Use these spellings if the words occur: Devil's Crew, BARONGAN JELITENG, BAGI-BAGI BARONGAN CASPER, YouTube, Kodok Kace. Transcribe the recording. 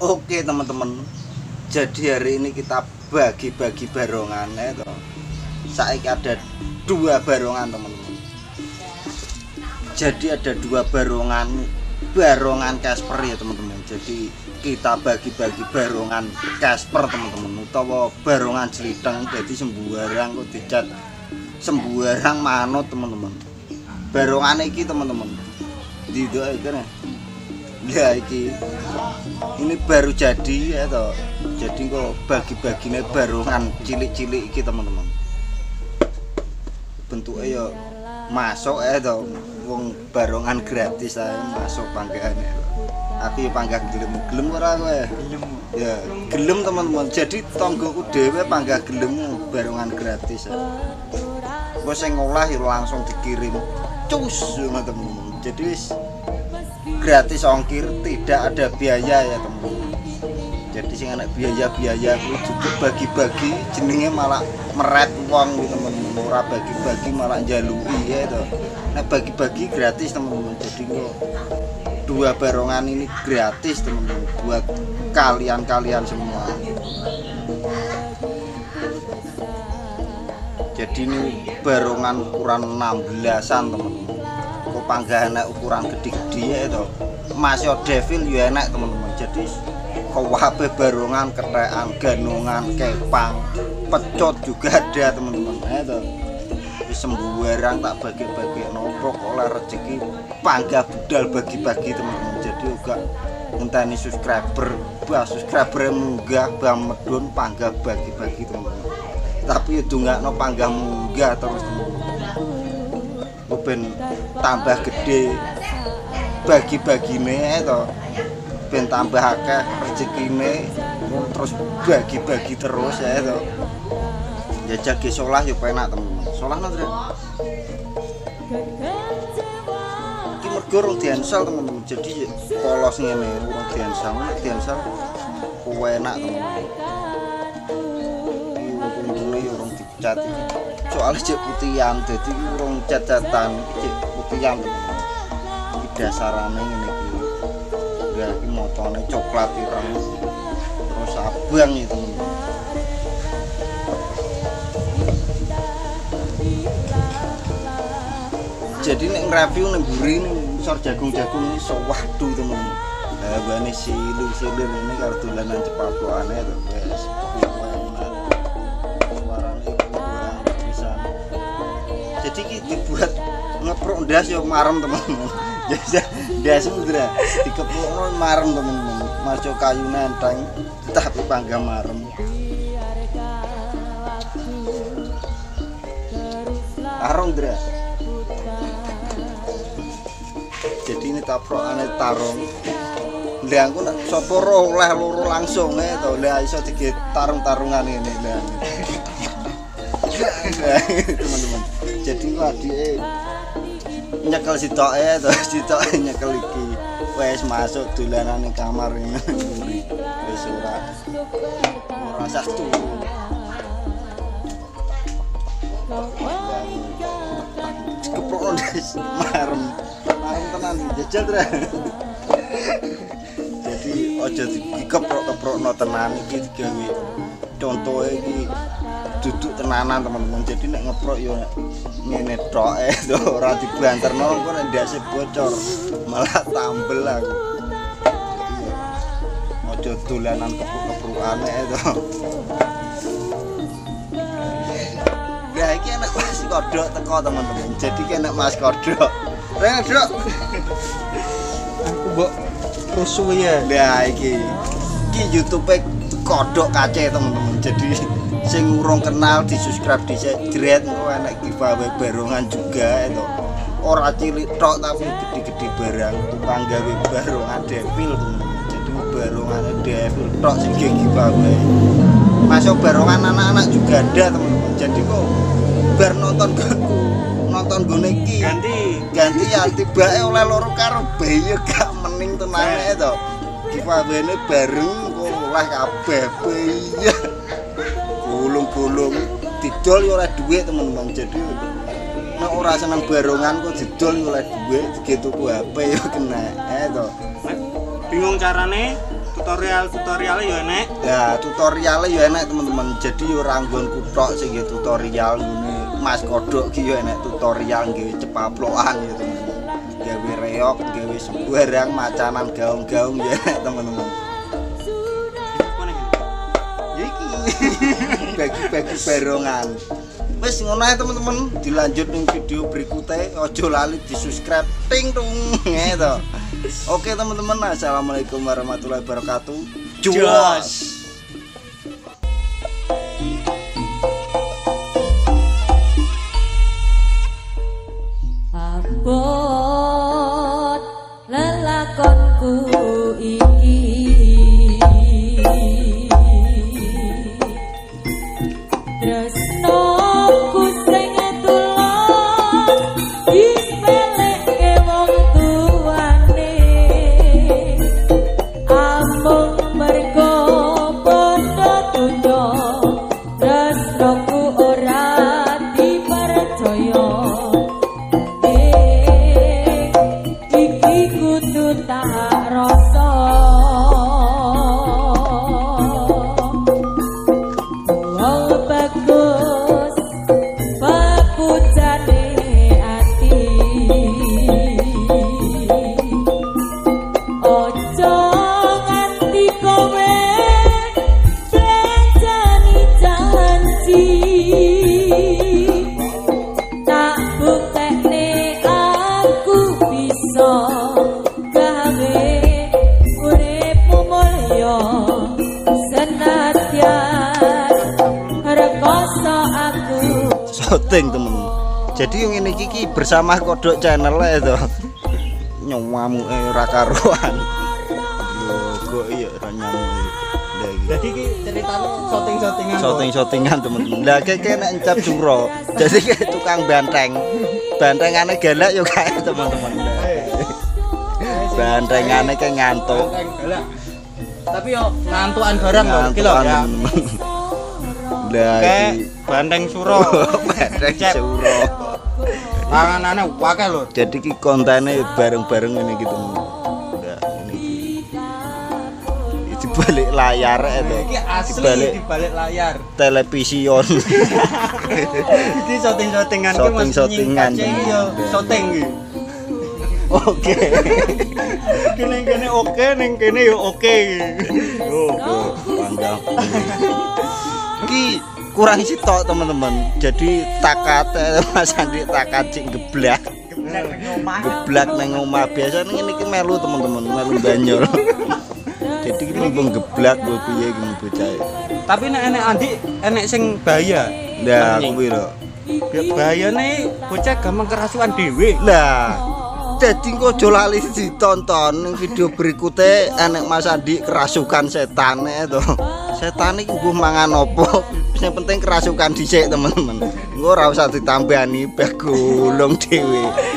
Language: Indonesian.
Oke teman-teman, jadi hari ini kita bagi-bagi barongan itu. Saiki ada dua barongan teman-teman. Jadi ada dua barongan Casper ya teman-teman. Jadi kita bagi-bagi barongan Casper teman-teman, utawa barongan jeliteng. Jadi sembuarang kok dicat sembuarang manut teman-teman. Barongan iki teman-teman. Didoae kan. Ya ini baru jadi ya toh. Jadi kok bagi-baginya barongan cilik-cilik iki teman-teman. Bentuknya ya masuk ya toh. Wong barongan gratis ae masuk panggane. Tapi panggah gelem-gelem ora kowe. Ya, gelem teman-teman. Jadi tanggoku dhewe panggah gelem barongan gratis. Wes sing ngolah ya langsung dikirim. Cus teman-teman. Jadi gratis ongkir, tidak ada biaya ya teman-teman. Jadi sing anak biaya-biaya itu juga bagi-bagi, jenenge malah meret uang gitu teman-teman. Ora bagi-bagi malah njalui ya itu. Nah bagi-bagi gratis teman-teman. Jadi dua barongan ini gratis teman-teman buat kalian-kalian semua. Jadi ini barongan ukuran 16-an teman-teman. Panggahan ukuran gede-gede ya itu masih devil ya enak teman-teman. Jadi kewape barongan, ketean, ganungan, kepang, pecot juga ada teman-teman itu. Sembuarang tak bagi-bagi nopo oleh rezeki panggah budal bagi-bagi teman-teman. Jadi juga ngenteni subscriber, subscriber munggah bang medun panggah bagi-bagi teman-teman. Tapi itu nggak no panggah munggah terus teman-teman. Ben tambah gede bagi-bagine to, ben tambah akeh rezekine, terus bagi-bagi terus ya to. Ya jage solah yo penak temen. Solahno Dre. Iki mergo rong diansel temen. Jadi polos ngene, rong diansel, diansel enak temen. Yo rong dicat iki. Soalnya cek putihan, jadi urung cacatan cek putihan ini dasarannya ini udah ini motornya coklat ireng terus abang itu jadi ini nge-review nemburi ini sor jagung-jagung ini waduh temen-temen abangnya silir-silir ini kardulanan cepatuannya itu guys jadi dibuat ngeprok das yo marem teman-teman. Ya das mudra dikeprok marem teman-teman. Masuk kayu nenteng tapi pangga marem. Tarung dra. Jadi ini taprokane tarung. Lah aku nek sapa oleh loro langsung ae to. Lah iso diget tarung-tarungan ngene lah. Teman-teman. Jadi kok adike nyekel sitoke to, sitoke nyekel iki. Wes masuk dolanan ning kamar ngene. Wes ora usah turu. Keprok ndes marem. Marem tenan jejel Dra. Jadi aja dikeprok-keprokno tenan iki digawe contohe iki duduk tenanan teman-teman. Jadi nek ngeprok yo ngene tok to ora dibanterno engko nek ndase bocor malah tambel aku. Ojo dolanan kepruk-keprukane to. Ya iki enak Mas Kodok teko teman-teman. Jadi enak Mas Kodok. Rene Dok. Aku mbok rusuhi ya. Lah iki. Iki YouTube-e Kodok Kace teman-teman. Jadi sing urung kenal di subscribe di jret ngono enak giveaway barongan juga itu ora cilik tok tapi gede-gede barang tukang gawe barongan devil teman-teman. Jadi barongane devil tok sing giveaway masuk barongan anak-anak juga ada teman-teman. Jadi kok bar nonton aku nonton gone iki ganti ya tibake oleh loro karo bayi gak mening tenane to giveaway-ne bareng kok oleh kabeh iya bolong didol yo ora duit teman-teman. Jadi nek ora seneng barongan kok didol yo ora duit gitu ku HP yo kena to. Bingung carane tutorialnya ya enak. Ya tutorialnya ya enak teman-teman. Jadi orang gue kutok sih tutorial ini mas kodok gitu enak tutorial gitu cepaploan gitu gawe reok gawe sembarang macanan gaung-gaung ya teman-teman. Bagi-bagi barongan. Wes ngono ae teman-teman, dilanjut ning video berikutnya. Ojo lali di-subscribe ting tung gitu. Oke teman-teman, assalamualaikum warahmatullahi wabarakatuh. Jos. Abot lelakonku iki shooting temen. Jadi yang ini Kiki bersama kodok channelnya itu nyawamu rakaruan. Logo iya ranyamu. Jadi ceritanya shooting-shootingan. Shooting-shootingan temen-temen. Lah kayak nek encap jumro. Jadi kayak tukang banteng. Bantengane galak yo kae teman-teman. Bantengane kayak ngantuk. Tapi yo ngantukan barang lho kilo ya. Kayak banteng suro, banteng suro. Panganane akeh lho. Jadi ki kontene bareng-bareng ngene iki temen. Ndak ngene iki. Di balik layar itu. Iki asli di balik layar. Television. Iki shooting-shootingan ki mesti shootingan yo, shooting iki. Oke. Ning kene oke, ning kene yo oke iki. Oh, mantap. Ki kurang sitok teman-teman. Jadi takat Mas Andi takat cing geblak. Geblak nang omah. Biasa ngene iki melu teman-teman, melu banyol. Jadi iki mumpung geblak lho piye iki bocahe. Tapi nek enek Andi enek sing bahaya. Lah kuwi lho. Bahayane bocah gampang kerasukan dhewe. Lah jadi aja lali ditonton video berikutnya enek Mas Andi kerasukan setane to. Setane iki mbuh mangan opo? Yang penting kerasukan dhisik, teman-teman. Engko ora usah ditambani bagolong dhewe.